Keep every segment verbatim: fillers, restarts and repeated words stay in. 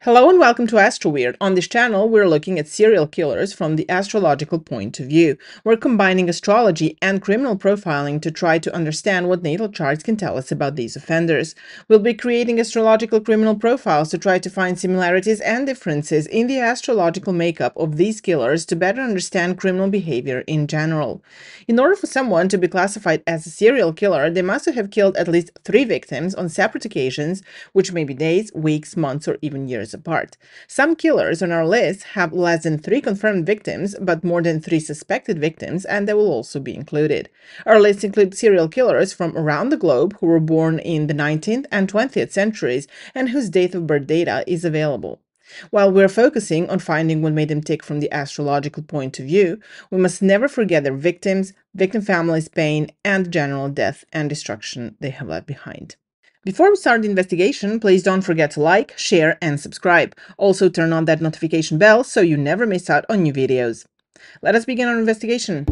Hello and welcome to AstroWeird. On this channel, we're looking at serial killers from the astrological point of view. We're combining astrology and criminal profiling to try to understand what natal charts can tell us about these offenders. We'll be creating astrological criminal profiles to try to find similarities and differences in the astrological makeup of these killers to better understand criminal behavior in general. In order for someone to be classified as a serial killer, they must have killed at least three victims on separate occasions, which may be days, weeks, months, or even years apart. Some killers on our list have less than three confirmed victims, but more than three suspected victims, and they will also be included. Our list includes serial killers from around the globe who were born in the nineteenth and twentieth centuries and whose date of birth data is available. While we're focusing on finding what made them tick from the astrological point of view, we must never forget their victims, victim families' pain, and the general death and destruction they have left behind. Before we start the investigation, please don't forget to like, share, and subscribe. Also, turn on that notification bell so you never miss out on new videos. Let us begin our investigation.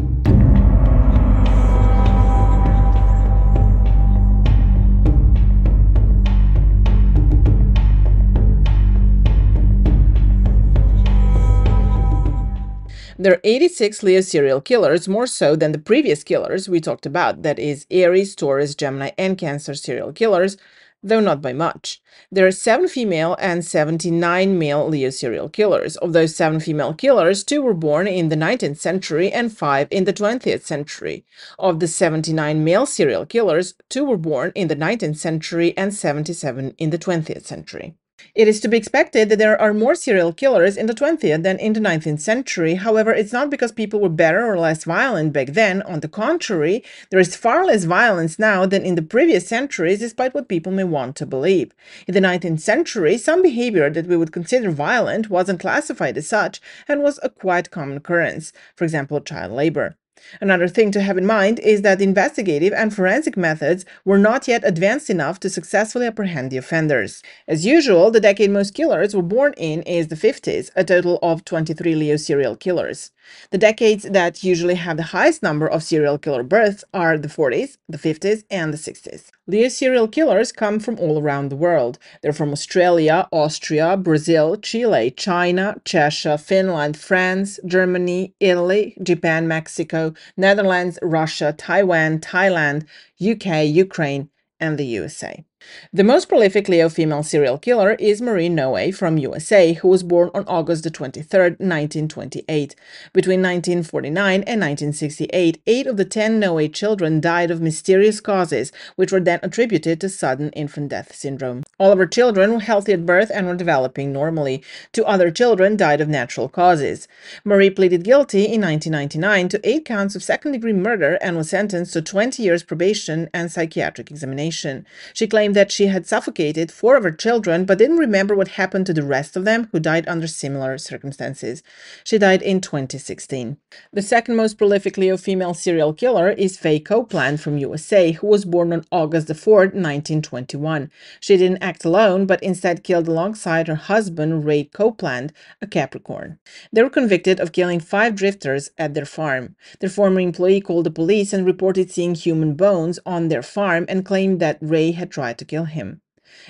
There are eighty-six Leo serial killers, more so than the previous killers we talked about, that is, Aries, Taurus, Gemini, and Cancer serial killers, though not by much. There are seven female and seventy-nine male Leo serial killers. Of those seven female killers, two were born in the nineteenth century and five in the twentieth century. Of the seventy-nine male serial killers, two were born in the nineteenth century and seventy-seven in the twentieth century. It is to be expected that there are more serial killers in the twentieth than in the nineteenth century. However, it's not because people were better or less violent back then. On the contrary, there is far less violence now than in the previous centuries, despite what people may want to believe. In the nineteenth century, some behavior that we would consider violent wasn't classified as such and was a quite common occurrence, for example, child labor. Another thing to have in mind is that investigative and forensic methods were not yet advanced enough to successfully apprehend the offenders. As usual, the decade most killers were born in is the fifties, a total of twenty-three Leo serial killers. The decades that usually have the highest number of serial killer births are the forties, the fifties, and the sixties. Leo serial killers come from all around the world. They're from Australia, Austria, Brazil, Chile, China, Czechia, Finland, France, Germany, Italy, Japan, Mexico, Netherlands, Russia, Taiwan, Thailand, U K, Ukraine, and the U S A. The most prolific Leo female serial killer is Marie Noé from U S A, who was born on August the twenty-third, nineteen twenty-eight. Between nineteen forty-nine and nineteen sixty-eight, eight of the ten Noé children died of mysterious causes, which were then attributed to sudden infant death syndrome. All of her children were healthy at birth and were developing normally. Two other children died of natural causes. Marie pleaded guilty in nineteen ninety-nine to eight counts of second-degree murder and was sentenced to twenty years probation and psychiatric examination. She claimed that she had suffocated four of her children but didn't remember what happened to the rest of them who died under similar circumstances. She died in twenty sixteen. The second most prolific Leo female serial killer is Faye Copeland from U S A, who was born on August the fourth, nineteen twenty-one. She didn't act alone but instead killed alongside her husband Ray Copeland, a Capricorn. They were convicted of killing five drifters at their farm. Their former employee called the police and reported seeing human bones on their farm and claimed that Ray had tried to kill him.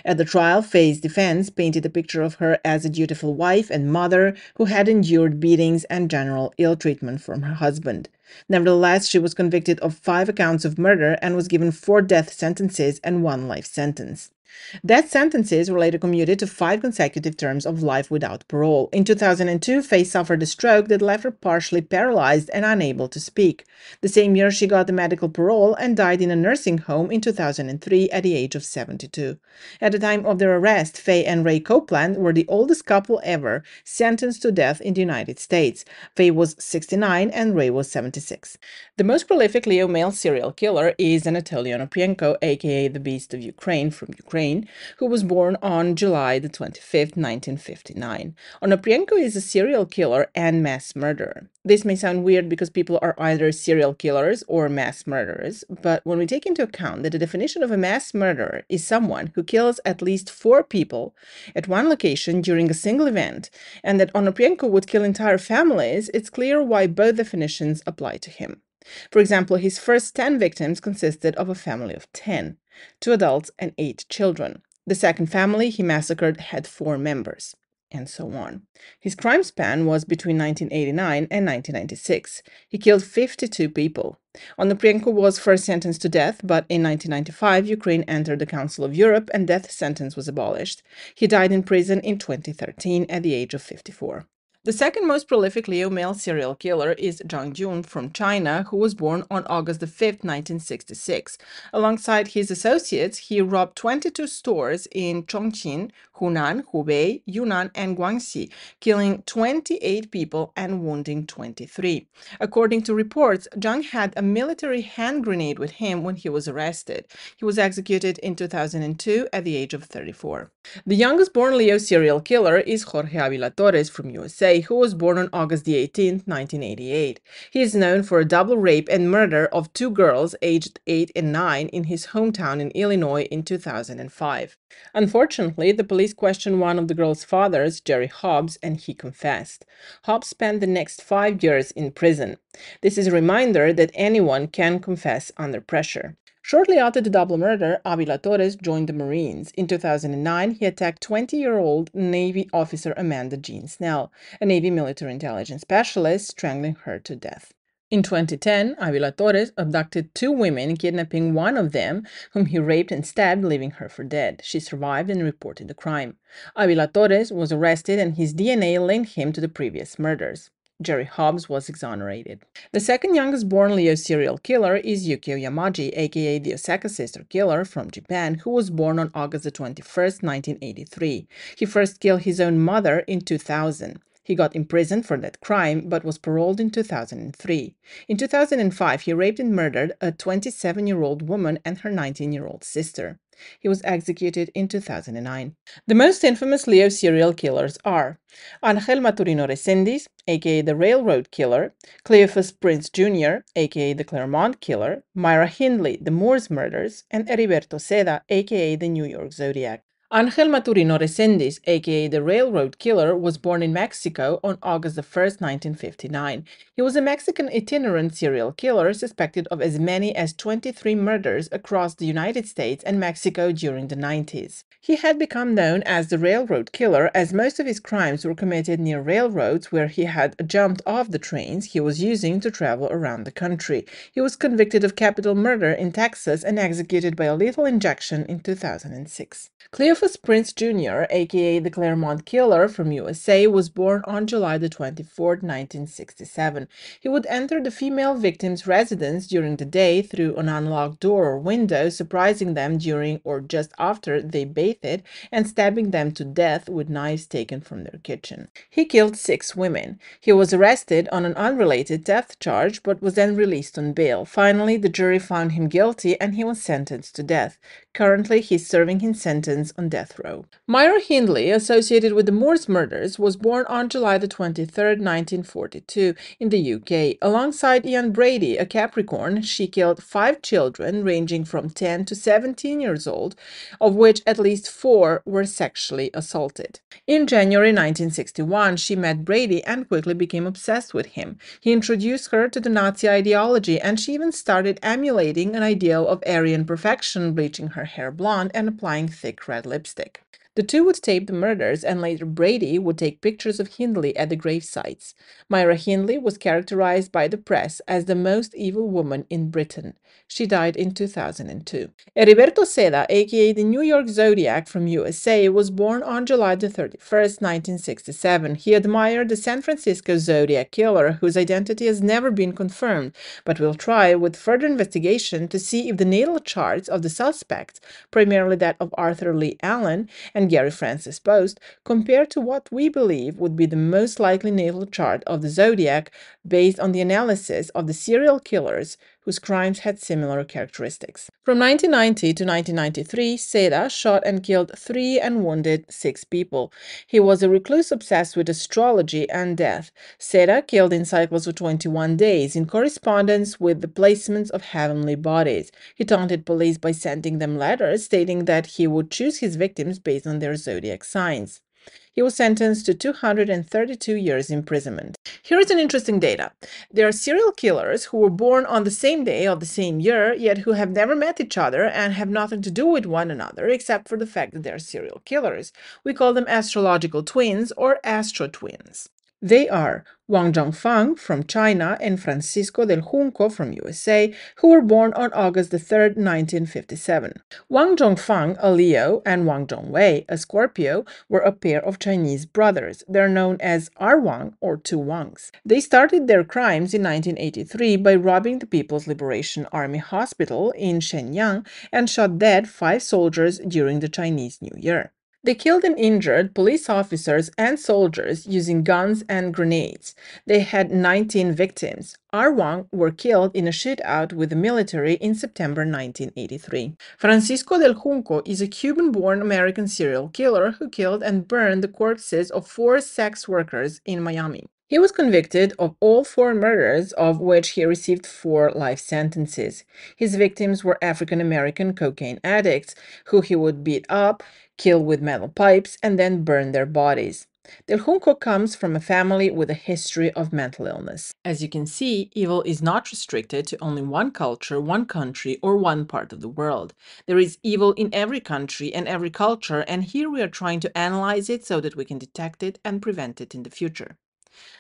At the trial, Faye's defense painted a picture of her as a dutiful wife and mother who had endured beatings and general ill treatment from her husband. Nevertheless, she was convicted of five counts of murder and was given four death sentences and one life sentence. Death sentences were later commuted to five consecutive terms of life without parole. In two thousand two, Faye suffered a stroke that left her partially paralyzed and unable to speak. The same year, she got a medical parole and died in a nursing home in two thousand three at the age of seventy-two. At the time of their arrest, Faye and Ray Copeland were the oldest couple ever sentenced to death in the United States. Faye was sixty-nine and Ray was seventy-six. The most prolific Leo male serial killer is Anatoly Onoprienko, aka the Beast of Ukraine, from Ukraine, who was born on July the twenty-fifth, nineteen fifty-nine. Onoprienko is a serial killer and mass murderer. This may sound weird because people are either serial killers or mass murderers, but when we take into account that the definition of a mass murderer is someone who kills at least four people at one location during a single event, and that Onoprienko would kill entire families, it's clear why both definitions apply to him. For example, his first ten victims consisted of a family of ten, two adults and eight children. The second family he massacred had four members, and so on. His crime span was between nineteen eighty-nine and nineteen ninety-six. He killed fifty-two people. Onoprienko was first sentenced to death, but in nineteen ninety-five, Ukraine entered the Council of Europe and death sentence was abolished. He died in prison in twenty thirteen at the age of fifty-four. The second most prolific Leo male serial killer is Zhang Jun from China, who was born on August fifth, nineteen sixty-six. Alongside his associates, he robbed twenty-two stores in Chongqing, Hunan, Hubei, Yunnan, and Guangxi, killing twenty-eight people and wounding twenty-three. According to reports, Zhang had a military hand grenade with him when he was arrested. He was executed in two thousand two at the age of thirty-four. The youngest born Leo serial killer is Jorge Avila Torres from U S A, who was born on August eighteenth, nineteen eighty-eight. He is known for a double rape and murder of two girls aged eight and nine in his hometown in Illinois in two thousand five. Unfortunately, the police questioned one of the girls' fathers, Jerry Hobbs, and he confessed. Hobbs spent the next five years in prison. This is a reminder that anyone can confess under pressure. Shortly after the double murder, Avila Torres joined the Marines. In two thousand nine, he attacked twenty-year-old Navy officer Amanda Jean Snell, a Navy military intelligence specialist, strangling her to death. In twenty ten, Avila Torres abducted two women, kidnapping one of them, whom he raped and stabbed, leaving her for dead. She survived and reported the crime. Avila Torres was arrested and his D N A linked him to the previous murders. Jerry Hobbs was exonerated. The second youngest born Leo serial killer is Yukio Yamaji, aka the Osaka Sister Killer from Japan, who was born on August twenty-first, nineteen eighty-three. He first killed his own mother in two thousand. He got imprisoned for that crime, but was paroled in two thousand three. In two thousand five, he raped and murdered a twenty-seven-year-old woman and her nineteen-year-old sister. He was executed in two thousand nine. The most infamous Leo serial killers are Angel Maturino Resendiz, aka the Railroad Killer, Cleophas Prince Junior, aka the Claremont Killer, Myra Hindley, the Moors Murders, and Heriberto Seda, aka the New York Zodiac. Angel Maturino Resendiz, aka the Railroad Killer, was born in Mexico on August first, nineteen fifty-nine. He was a Mexican itinerant serial killer suspected of as many as twenty-three murders across the United States and Mexico during the nineties. He had become known as the Railroad Killer as most of his crimes were committed near railroads where he had jumped off the trains he was using to travel around the country. He was convicted of capital murder in Texas and executed by a lethal injection in two thousand six. Cleophas Prince Junior, aka the Claremont Killer from U S A, was born on July twenty-fourth, nineteen sixty-seven. He would enter the female victim's residence during the day through an unlocked door or window, surprising them during or just after they bathed and stabbing them to death with knives taken from their kitchen. He killed six women. He was arrested on an unrelated theft charge but was then released on bail. Finally, the jury found him guilty and he was sentenced to death. Currently, he is serving his sentence on death row. Myra Hindley, associated with the Moors murders, was born on July twenty-third, nineteen forty-two, in the U K. Alongside Ian Brady, a Capricorn, she killed five children ranging from ten to seventeen years old, of which at least four were sexually assaulted. In January nineteen sixty-one, she met Brady and quickly became obsessed with him. He introduced her to the Nazi ideology and she even started emulating an ideal of Aryan perfection, bleaching her hair blonde and applying thick red lipstick. The two would tape the murders and later Brady would take pictures of Hindley at the grave sites. Myra Hindley was characterized by the press as the most evil woman in Britain. She died in two thousand two. Heriberto Seda, aka the New York Zodiac from U S A, was born on July thirty-first, nineteen sixty-seven. He admired the San Francisco Zodiac Killer, whose identity has never been confirmed, but will try with further investigation to see if the natal charts of the suspects, primarily that of Arthur Lee Allen and and Gary Francis Post, compared to what we believe would be the most likely natal chart of the Zodiac based on the analysis of the serial killers whose crimes had similar characteristics. From nineteen ninety to nineteen ninety-three, Seda shot and killed three and wounded six people. He was a recluse obsessed with astrology and death. Seda killed in cycles of twenty-one days, in correspondence with the placements of heavenly bodies. He taunted police by sending them letters stating that he would choose his victims based on their zodiac signs. He was sentenced to two hundred thirty-two years imprisonment. Here is an interesting data. There are serial killers who were born on the same day of the same year, yet who have never met each other and have nothing to do with one another except for the fact that they are serial killers. We call them astrological twins or astro twins. They are Wang Zhongfang from China and Francisco del Junco from U S A, who were born on August the third, nineteen fifty-seven. Wang Zhongfang, a Leo, and Wang Zhongwei, a Scorpio, were a pair of Chinese brothers. They're known as Arwang or Two Wangs. They started their crimes in nineteen eighty-three by robbing the People's Liberation Army Hospital in Shenyang and shot dead five soldiers during the Chinese New Year. They killed and injured police officers and soldiers using guns and grenades. They had nineteen victims. Arwang were killed in a shootout with the military in September nineteen eighty-three. Francisco del Junco is a Cuban-born American serial killer who killed and burned the corpses of four sex workers in Miami. He was convicted of all four murders, of which he received four life sentences. His victims were African-American cocaine addicts, who he would beat up, kill with metal pipes, and then burn their bodies. Del Junco comes from a family with a history of mental illness. As you can see, evil is not restricted to only one culture, one country, or one part of the world. There is evil in every country and every culture, and here we are trying to analyze it so that we can detect it and prevent it in the future.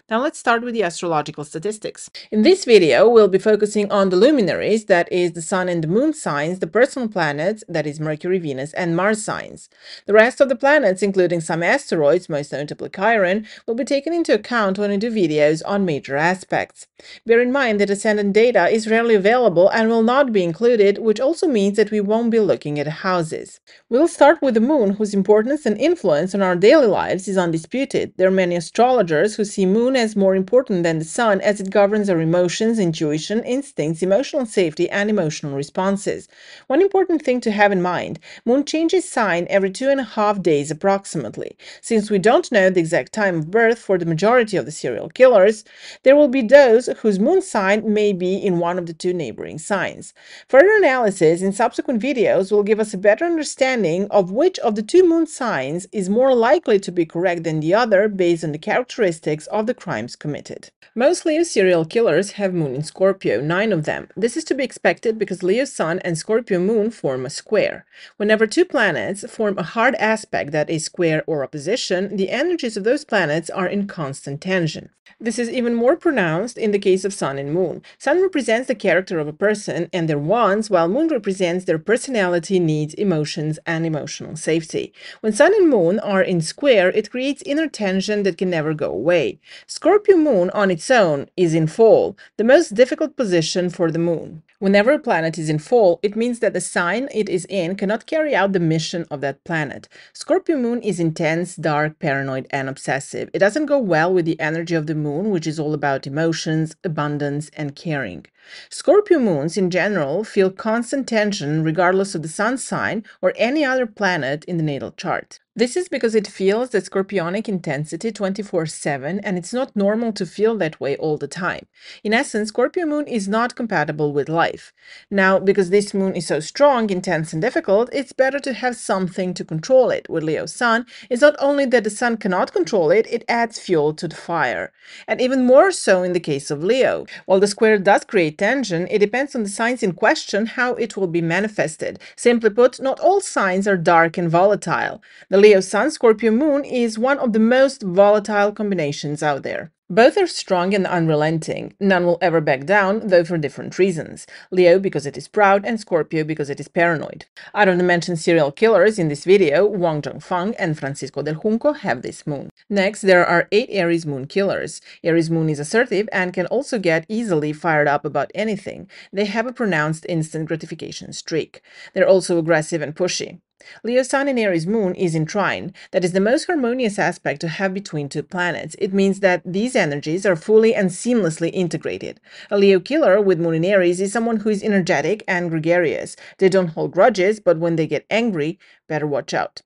Now let's start with the astrological statistics. In this video, we'll be focusing on the luminaries, that is the Sun and the Moon signs, the personal planets, that is Mercury, Venus, and Mars signs. The rest of the planets, including some asteroids, most notably Chiron, will be taken into account when we do videos on major aspects. Bear in mind that ascendant data is rarely available and will not be included, which also means that we won't be looking at houses. We'll start with the Moon, whose importance and influence on our daily lives is undisputed. There are many astrologers who see Moon as more important than the Sun, as it governs our emotions, intuition, instincts, emotional safety, and emotional responses. One important thing to have in mind: Moon changes sign every two and a half days approximately. Since we don't know the exact time of birth for the majority of the serial killers, there will be those whose Moon sign may be in one of the two neighboring signs. Further analysis in subsequent videos will give us a better understanding of which of the two Moon signs is more likely to be correct than the other based on the characteristics of the crimes committed. Most Leo serial killers have Moon in Scorpio, nine of them. This is to be expected because Leo Sun and Scorpio Moon form a square. Whenever two planets form a hard aspect, that is square or opposition, the energies of those planets are in constant tension. This is even more pronounced in the case of Sun and Moon. Sun represents the character of a person and their wants, while Moon represents their personality, needs, emotions, and emotional safety. When Sun and Moon are in square, it creates inner tension that can never go away. Scorpio Moon on its own is in fall, the most difficult position for the Moon. Whenever a planet is in fall, it means that the sign it is in cannot carry out the mission of that planet. Scorpio Moon is intense, dark, paranoid, and obsessive. It doesn't go well with the energy of the Moon, which is all about emotions, abundance, and caring. Scorpio Moons in general feel constant tension regardless of the Sun sign or any other planet in the natal chart. This is because it feels that scorpionic intensity twenty-four seven, and it's not normal to feel that way all the time. In essence, Scorpio Moon is not compatible with life. Now, because this Moon is so strong, intense, and difficult, it's better to have something to control it. With Leo Sun, it's not only that the Sun cannot control it, it adds fuel to the fire. And even more so in the case of Leo. While the square does create tension, it depends on the signs in question how it will be manifested. Simply put, not all signs are dark and volatile. The Leo Sun Scorpio Moon is one of the most volatile combinations out there. Both are strong and unrelenting. None will ever back down, though for different reasons. Leo because it is proud, and Scorpio because it is paranoid. I don't mention serial killers in this video. Wang Zhongfang and Francisco del Junco have this Moon. Next, there are eight Aries Moon killers. Aries Moon is assertive and can also get easily fired up about anything. They have a pronounced instant gratification streak. They're also aggressive and pushy. Leo Sun and Aries Moon is in trine. That is the most harmonious aspect to have between two planets. It means that these energies are fully and seamlessly integrated. A Leo killer with Moon in Aries is someone who is energetic and gregarious. They don't hold grudges, but when they get angry, better watch out.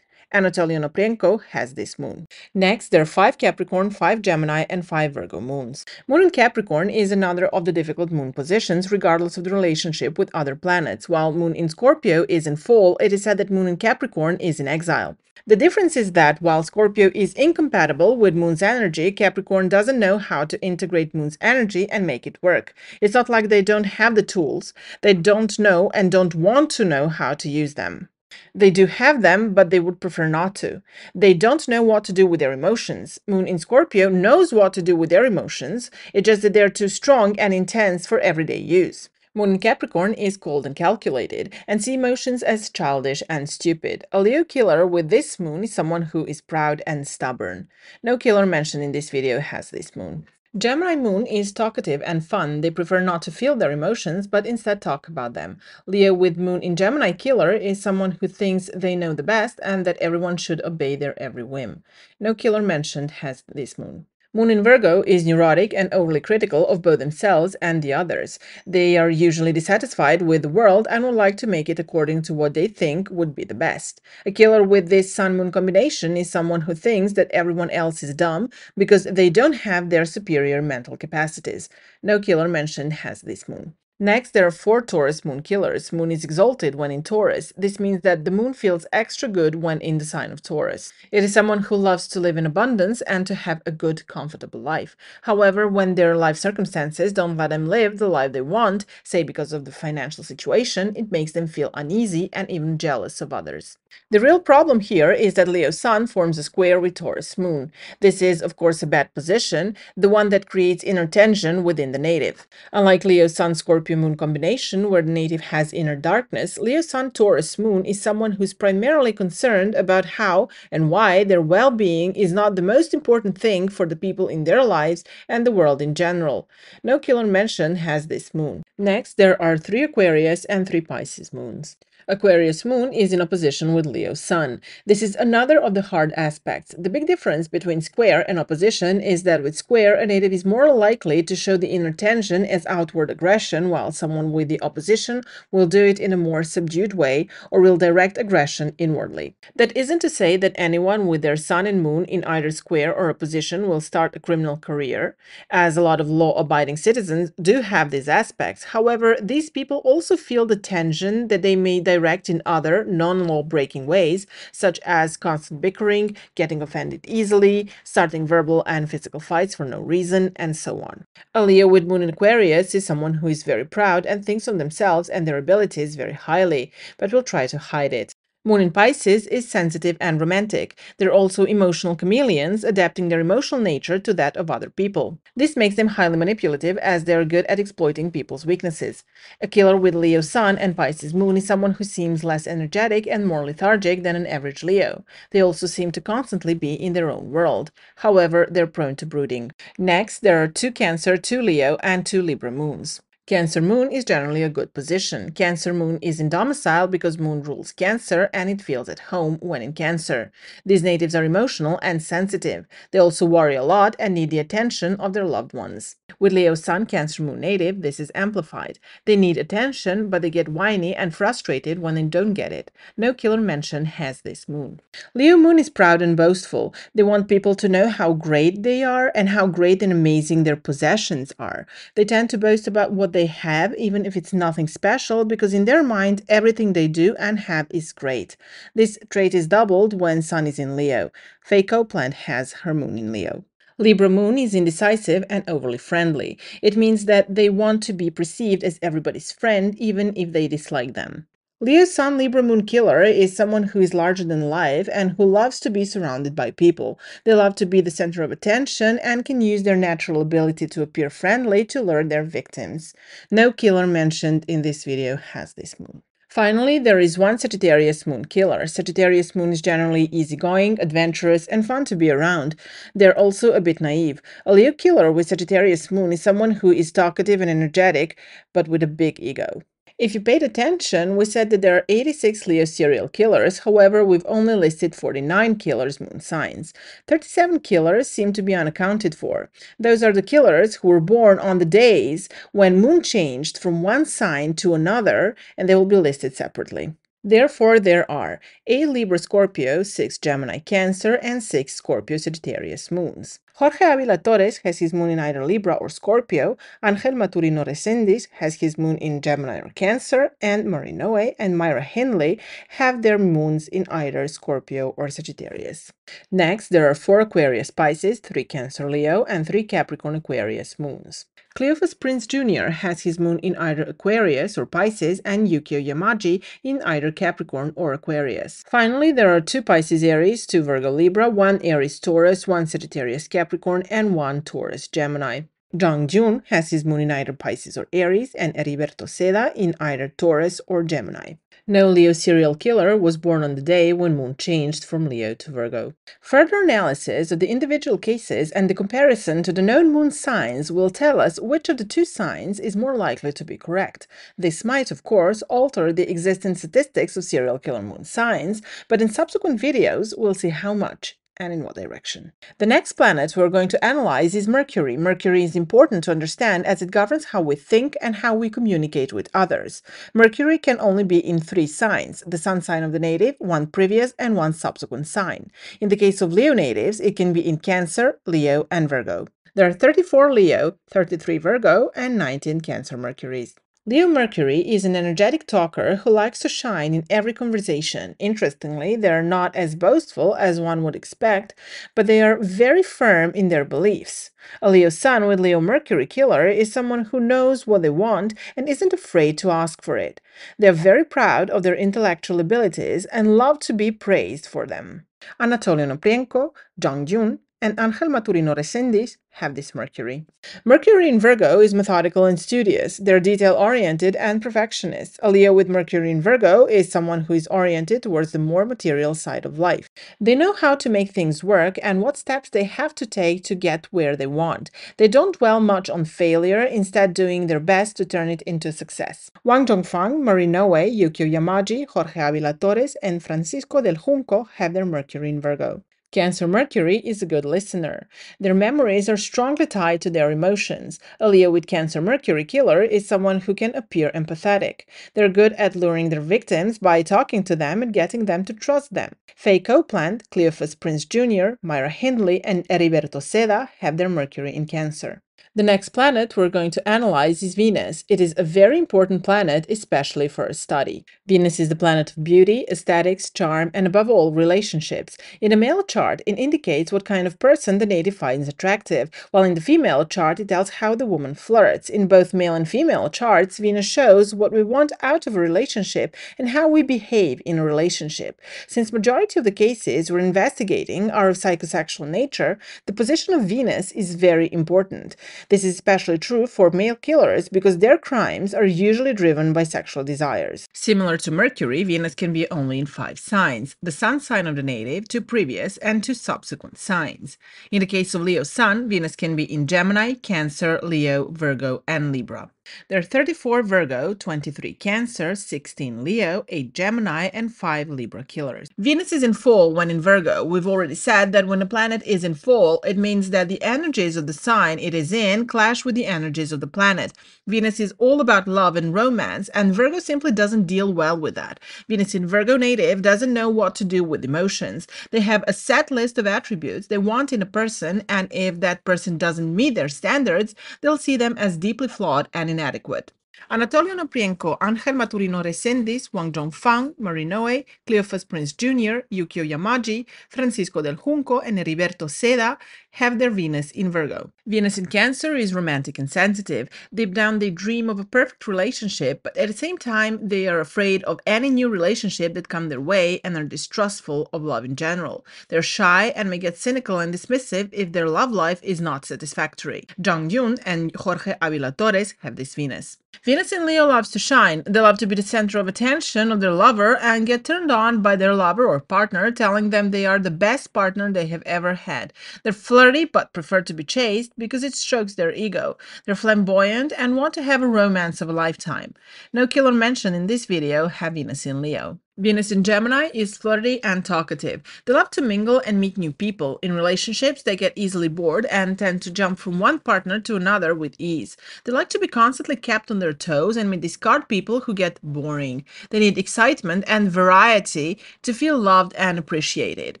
Anatoly Onoprienko has this moon. Next, there are five Capricorn, five Gemini, and five Virgo moons. Moon in Capricorn is another of the difficult moon positions, regardless of the relationship with other planets. While Moon in Scorpio is in fall, it is said that Moon in Capricorn is in exile. The difference is that while Scorpio is incompatible with Moon's energy, Capricorn doesn't know how to integrate Moon's energy and make it work. It's not like they don't have the tools. They don't know and don't want to know how to use them. They do have them, but they would prefer not to. They don't know what to do with their emotions. Moon in Scorpio knows what to do with their emotions, it's just that they're too strong and intense for everyday use. Moon in Capricorn is cold and calculated, and see emotions as childish and stupid. A Leo killer with this moon is someone who is proud and stubborn. No killer mentioned in this video has this moon. Gemini moon is talkative and fun. They prefer not to feel their emotions, but instead talk about them. Leo with moon in Gemini killer is someone who thinks they know the best and that everyone should obey their every whim. No killer mentioned has this moon. Moon in Virgo is neurotic and overly critical of both themselves and the others. They are usually dissatisfied with the world and would like to make it according to what they think would be the best. A killer with this Sun-Moon combination is someone who thinks that everyone else is dumb because they don't have their superior mental capacities. No killer mentioned has this moon. Next, there are four Taurus moon killers. Moon is exalted when in Taurus. This means that the moon feels extra good when in the sign of Taurus. It is someone who loves to live in abundance and to have a good, comfortable life. However, when their life circumstances don't let them live the life they want, say because of the financial situation, it makes them feel uneasy and even jealous of others. The real problem here is that Leo's Sun forms a square with Taurus moon. This is, of course, a bad position, the one that creates inner tension within the native. Unlike Leo's Sun-Scorpio moon combination, where the native has inner darkness, Leo Sun Taurus moon is someone who's primarily concerned about how and why their well-being is not the most important thing for the people in their lives and the world in general. No killer mention has this moon. Next, there are three Aquarius and three Pisces moons. Aquarius moon is in opposition with Leo Sun. This is another of the hard aspects. The big difference between square and opposition is that with square, a native is more likely to show the inner tension as outward aggression, while someone with the opposition will do it in a more subdued way or will direct aggression inwardly. That isn't to say that anyone with their Sun and Moon in either square or opposition will start a criminal career, as a lot of law-abiding citizens do have these aspects. However, these people also feel the tension that they may direct Direct in other non-law-breaking ways, such as constant bickering, getting offended easily, starting verbal and physical fights for no reason, and so on. A Leo with Moon in Aquarius is someone who is very proud and thinks of themselves and their abilities very highly, but will try to hide it. Moon in Pisces is sensitive and romantic. They're also emotional chameleons, adapting their emotional nature to that of other people. This makes them highly manipulative, as they're good at exploiting people's weaknesses. A killer with Leo Sun and Pisces Moon is someone who seems less energetic and more lethargic than an average Leo. They also seem to constantly be in their own world. However, they're prone to brooding. Next, there are two Cancer, two Leo, and two Libra moons. Cancer moon is generally a good position. Cancer moon is in domicile because moon rules Cancer and it feels at home when in Cancer. These natives are emotional and sensitive. They also worry a lot and need the attention of their loved ones. With Leo Sun Cancer moon native, this is amplified. They need attention, but they get whiny and frustrated when they don't get it. No killer mention has this moon. Leo moon is proud and boastful. They want people to know how great they are and how great and amazing their possessions are. They tend to boast about what they they have, even if it's nothing special, because in their mind everything they do and have is great. This trait is doubled when Sun is in Leo. Faye Copeland has her moon in Leo. Libra moon is indecisive and overly friendly. It means that they want to be perceived as everybody's friend, even if they dislike them. Leo Sun Libra moon killer is someone who is larger than life and who loves to be surrounded by people. They love to be the center of attention and can use their natural ability to appear friendly to lure their victims. No killer mentioned in this video has this moon. Finally, there is one Sagittarius moon killer. Sagittarius moon is generally easygoing, adventurous, and fun to be around. They're also a bit naive. A Leo killer with Sagittarius moon is someone who is talkative and energetic, but with a big ego. If you paid attention, we said that there are eighty-six Leo serial killers, however, we've only listed forty-nine killers' moon signs. thirty-seven killers seem to be unaccounted for. Those are the killers who were born on the days when moon changed from one sign to another, and they will be listed separately. Therefore, there are eight Libra Scorpio, six Gemini Cancer, and six Scorpio Sagittarius moons. Jorge Avila Torres has his moon in either Libra or Scorpio, Angel Maturino Resendiz has his moon in Gemini or Cancer, and Marie Noé and Myra Hindley have their moons in either Scorpio or Sagittarius. Next, there are four Aquarius Pisces, three Cancer Leo, and three Capricorn Aquarius moons. Cleophas Prince Junior has his moon in either Aquarius or Pisces, and Yukio Yamaji in either Capricorn or Aquarius. Finally, there are two Pisces Aries, two Virgo Libra, one Aries Taurus, one Sagittarius Capricorn, Capricorn, and one Taurus Gemini. Zhang Jun has his moon in either Pisces or Aries, and Heriberto Seda in either Taurus or Gemini. No Leo serial killer was born on the day when Moon changed from Leo to Virgo. Further analysis of the individual cases and the comparison to the known Moon signs will tell us which of the two signs is more likely to be correct. This might, of course, alter the existing statistics of serial killer Moon signs, but in subsequent videos we'll see how much and in what direction. The next planet we're going to analyze is Mercury. Mercury is important to understand as it governs how we think and how we communicate with others. Mercury can only be in three signs, the sun sign of the native, one previous, and one subsequent sign. In the case of Leo natives, it can be in Cancer, Leo, and Virgo. There are thirty-four Leo, thirty-three Virgo, and nineteen Cancer Mercuries. Leo Mercury is an energetic talker who likes to shine in every conversation. Interestingly, they are not as boastful as one would expect, but they are very firm in their beliefs. A Leo Sun with Leo Mercury killer is someone who knows what they want and isn't afraid to ask for it. They are very proud of their intellectual abilities and love to be praised for them. Anatoly Onoprienko, Zhang Jun, and Angel Maturino Resendiz have this Mercury. Mercury in Virgo is methodical and studious. They're detail-oriented and perfectionist. A Leo with Mercury in Virgo is someone who is oriented towards the more material side of life. They know how to make things work and what steps they have to take to get where they want. They don't dwell much on failure, instead doing their best to turn it into success. Wang Zhongfang, Marie Noé, Yukio Yamaji, Jorge Avila Torres, and Francisco del Junco have their Mercury in Virgo. Cancer Mercury is a good listener. Their memories are strongly tied to their emotions. A Leo with Cancer Mercury killer is someone who can appear empathetic. They're good at luring their victims by talking to them and getting them to trust them. Faye Copeland, Cleophas Prince Junior, Myra Hindley, and Heriberto Seda have their Mercury in Cancer. The next planet we're going to analyze is Venus. It is a very important planet, especially for a study. Venus is the planet of beauty, aesthetics, charm, and above all, relationships. In a male chart, it indicates what kind of person the native finds attractive, while in the female chart, it tells how the woman flirts. In both male and female charts, Venus shows what we want out of a relationship and how we behave in a relationship. Since majority of the cases we're investigating are of psychosexual nature, the position of Venus is very important. This is especially true for male killers because their crimes are usually driven by sexual desires. Similar to Mercury, Venus can be only in five signs, the sun sign of the native, two previous, and two subsequent signs. In the case of Leo Sun, Venus can be in Gemini, Cancer, Leo, Virgo, and Libra. There are thirty-four Virgo, twenty-three Cancer, sixteen Leo, eight Gemini, and five Libra killers. Venus is in fall when in Virgo. We've already said that when a planet is in fall, it means that the energies of the sign it is in clash with the energies of the planet. Venus is all about love and romance, and Virgo simply doesn't deal well with that. Venus in Virgo native doesn't know what to do with emotions. They have a set list of attributes they want in a person, and if that person doesn't meet their standards, they'll see them as deeply flawed and inadequate. inadequate. Anatoly Onoprienko, Angel Maturino Resendiz, Wang Zhongfang, Marie Noé, Cleophas Prince Junior, Yukio Yamaji, Francisco del Junco, and Heriberto Seda have their Venus in Virgo. Venus in Cancer is romantic and sensitive. Deep down they dream of a perfect relationship, but at the same time they are afraid of any new relationship that comes their way and are distrustful of love in general. They're shy and may get cynical and dismissive if their love life is not satisfactory. Zhang Yun and Jorge Avila Torres have this Venus. Venus in Leo loves to shine. They love to be the center of attention of their lover and get turned on by their lover or partner, telling them they are the best partner they have ever had. They're flirty but prefer to be chased because it strokes their ego. They're flamboyant and want to have a romance of a lifetime. No killer mentioned in this video have Venus in Leo. Venus in Gemini is flirty and talkative. They love to mingle and meet new people. In relationships, they get easily bored and tend to jump from one partner to another with ease. They like to be constantly kept on their toes and may discard people who get boring. They need excitement and variety to feel loved and appreciated.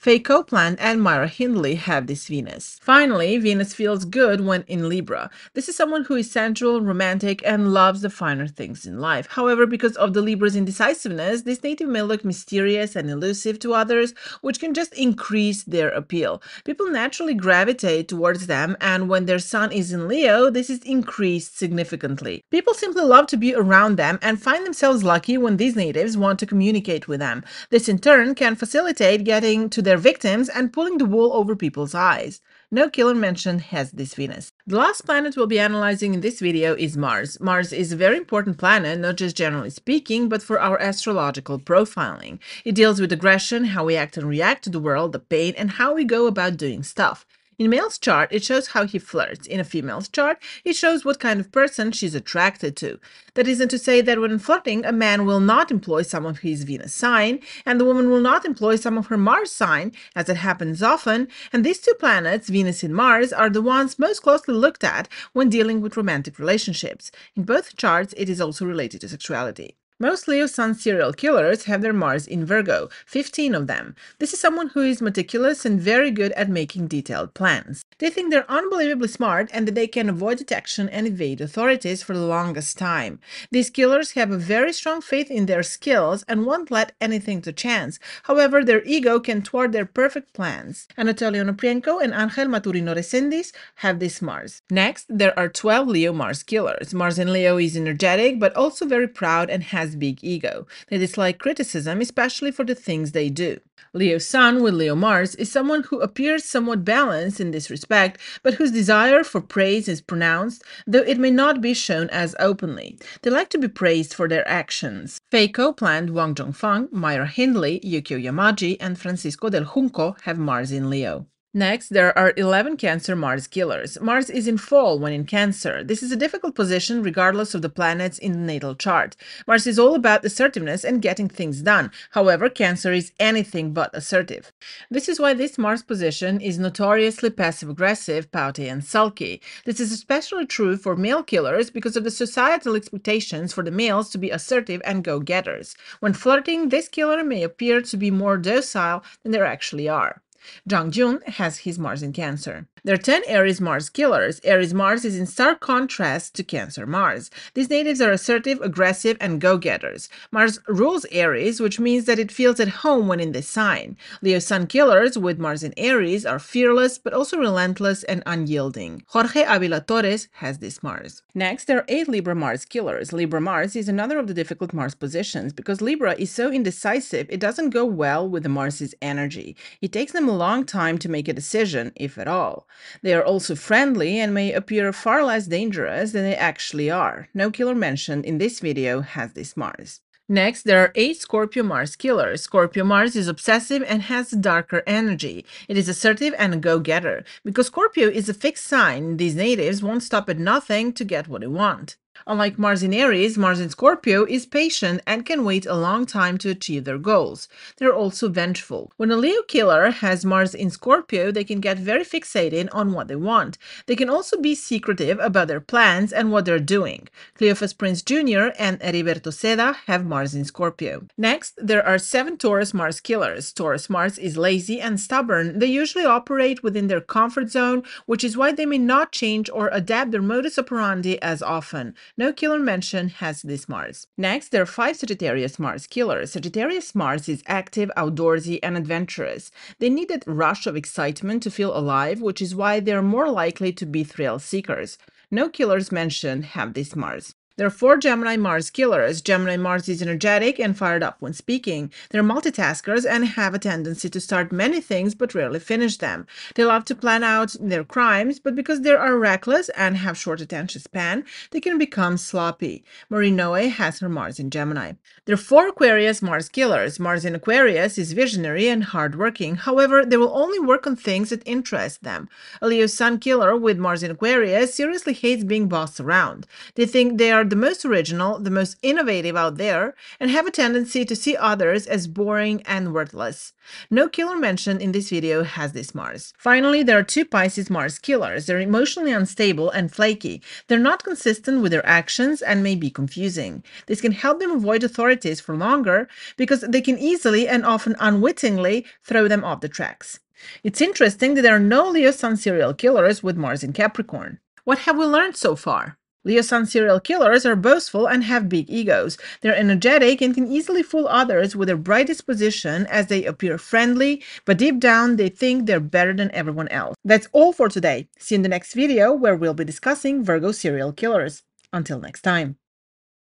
Faye Copeland and Myra Hindley have this Venus. Finally, Venus feels good when in Libra. This is someone who is sensual, romantic, and loves the finer things in life. However, because of the Libra's indecisiveness, this native may look mysterious and elusive to others, which can just increase their appeal. People naturally gravitate towards them, and when their sun is in Leo, this is increased significantly. People simply love to be around them and find themselves lucky when these natives want to communicate with them. This in turn can facilitate getting to to their victims and pulling the wool over people's eyes. No killer mentioned has this Venus. The last planet we'll be analyzing in this video is Mars. Mars is a very important planet, not just generally speaking, but for our astrological profiling. It deals with aggression, how we act and react to the world, the pain, and how we go about doing stuff. In a male's chart, it shows how he flirts. In a female's chart, it shows what kind of person she's attracted to. That isn't to say that when flirting, a man will not employ some of his Venus sign, and the woman will not employ some of her Mars sign, as it happens often, and these two planets, Venus and Mars, are the ones most closely looked at when dealing with romantic relationships. In both charts, it is also related to sexuality. Most Leo Sun serial killers have their Mars in Virgo, fifteen of them. This is someone who is meticulous and very good at making detailed plans. They think they're unbelievably smart and that they can avoid detection and evade authorities for the longest time. These killers have a very strong faith in their skills and won't let anything to chance. However, their ego can thwart their perfect plans. Anatoly Onoprienko and Angel Maturino Resendiz have this Mars. Next, there are twelve Leo Mars killers. Mars in Leo is energetic but also very proud and has big ego. They dislike criticism, especially for the things they do. Leo Sun with Leo Mars is someone who appears somewhat balanced in this respect, but whose desire for praise is pronounced, though it may not be shown as openly. They like to be praised for their actions. Faye Copeland, Wang Zhongfang, Myra Hindley, Yukio Yamaji, and Francisco del Junco have Mars in Leo. Next, there are eleven Cancer Mars killers. Mars is in fall when in Cancer. This is a difficult position regardless of the planets in the natal chart. Mars is all about assertiveness and getting things done. However, Cancer is anything but assertive. This is why this Mars position is notoriously passive-aggressive, pouty, and sulky. This is especially true for male killers because of the societal expectations for the males to be assertive and go-getters. When flirting, this killer may appear to be more docile than they actually are. Zhang Jun has his Mars in Cancer. There are ten Aries Mars killers. Aries Mars is in stark contrast to Cancer Mars. These natives are assertive, aggressive, and go-getters. Mars rules Aries, which means that it feels at home when in this sign. Leo Sun killers with Mars in Aries are fearless, but also relentless and unyielding. Jorge Avila Torres has this Mars. Next, there are eight Libra Mars killers. Libra Mars is another of the difficult Mars positions because Libra is so indecisive, it doesn't go well with the Mars's energy. It takes them a long time to make a decision, if at all. They are also friendly and may appear far less dangerous than they actually are. No killer mentioned in this video has this Mars. Next, there are eight Scorpio Mars killers. Scorpio Mars is obsessive and has darker energy. It is assertive and a go-getter. Because Scorpio is a fixed sign, these natives won't stop at nothing to get what they want. Unlike Mars in Aries, Mars in Scorpio is patient and can wait a long time to achieve their goals. They're also vengeful. When a Leo killer has Mars in Scorpio, they can get very fixated on what they want. They can also be secretive about their plans and what they're doing. Cleophas Prince Junior and Heriberto Seda have Mars in Scorpio. Next, there are seven Taurus Mars killers. Taurus Mars is lazy and stubborn. They usually operate within their comfort zone, which is why they may not change or adapt their modus operandi as often. No killer mention has this Mars. Next, there are five Sagittarius Mars killers. Sagittarius Mars is active, outdoorsy, and adventurous. They need that rush of excitement to feel alive, which is why they are more likely to be thrill seekers. No killers mentioned have this Mars. There are four Gemini Mars killers. Gemini Mars is energetic and fired up when speaking. They're multitaskers and have a tendency to start many things but rarely finish them. They love to plan out their crimes, but because they are reckless and have short attention span, they can become sloppy. Marie Noé has her Mars in Gemini. There are four Aquarius Mars killers. Mars in Aquarius is visionary and hardworking. However, they will only work on things that interest them. A Leo Sun killer with Mars in Aquarius seriously hates being bossed around. They think they are the most original, the most innovative out there, and have a tendency to see others as boring and worthless. No killer mentioned in this video has this Mars. Finally, there are two Pisces Mars killers. They're emotionally unstable and flaky. They're not consistent with their actions and may be confusing. This can help them avoid authorities for longer because they can easily and often unwittingly throw them off the tracks. It's interesting that there are no Leo Sun serial killers with Mars in Capricorn. What have we learned so far? Leo Sun serial killers are boastful and have big egos. They're energetic and can easily fool others with their bright disposition as they appear friendly, but deep down they think they're better than everyone else. That's all for today. See you in the next video where we'll be discussing Virgo serial killers. Until next time.